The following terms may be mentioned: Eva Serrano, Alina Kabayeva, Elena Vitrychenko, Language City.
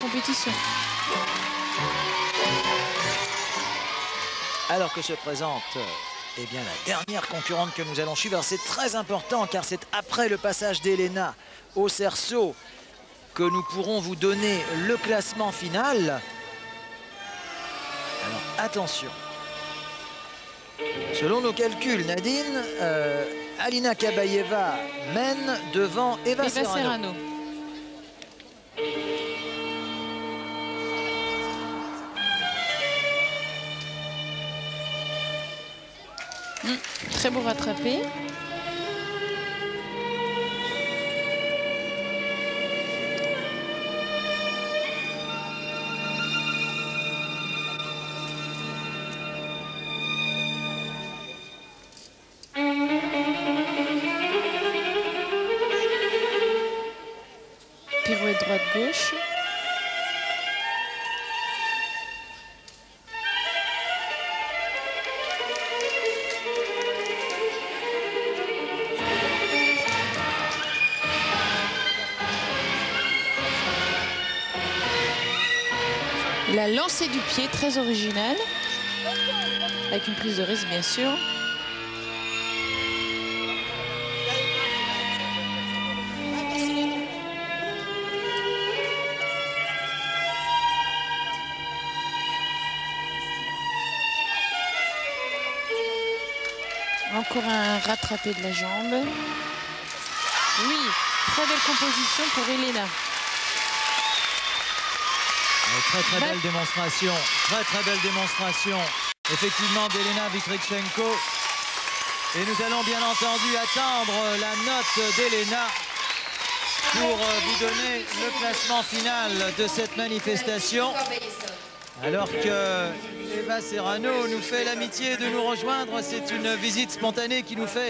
Compétition. Alors que se présente la dernière concurrente que nous allons suivre, c'est très important car c'est après le passage d'Elena au cerceau que nous pourrons vous donner le classement final. Alors attention, selon nos calculs, Nadine, Alina Kabayeva mène devant Eva Serrano. Très beau rattrapé. Pirouette droite-gauche. La lancée du pied, très originale, avec une prise de risque bien sûr. Encore un rattrapé de la jambe. Oui, très belle composition pour Elena. Très très belle démonstration effectivement d'Elena Vitrychenko, et nous allons bien entendu attendre la note d'Elena pour vous donner le classement final de cette manifestation, alors que Eva Serrano nous fait l'amitié de nous rejoindre. C'est une visite spontanée qui nous fait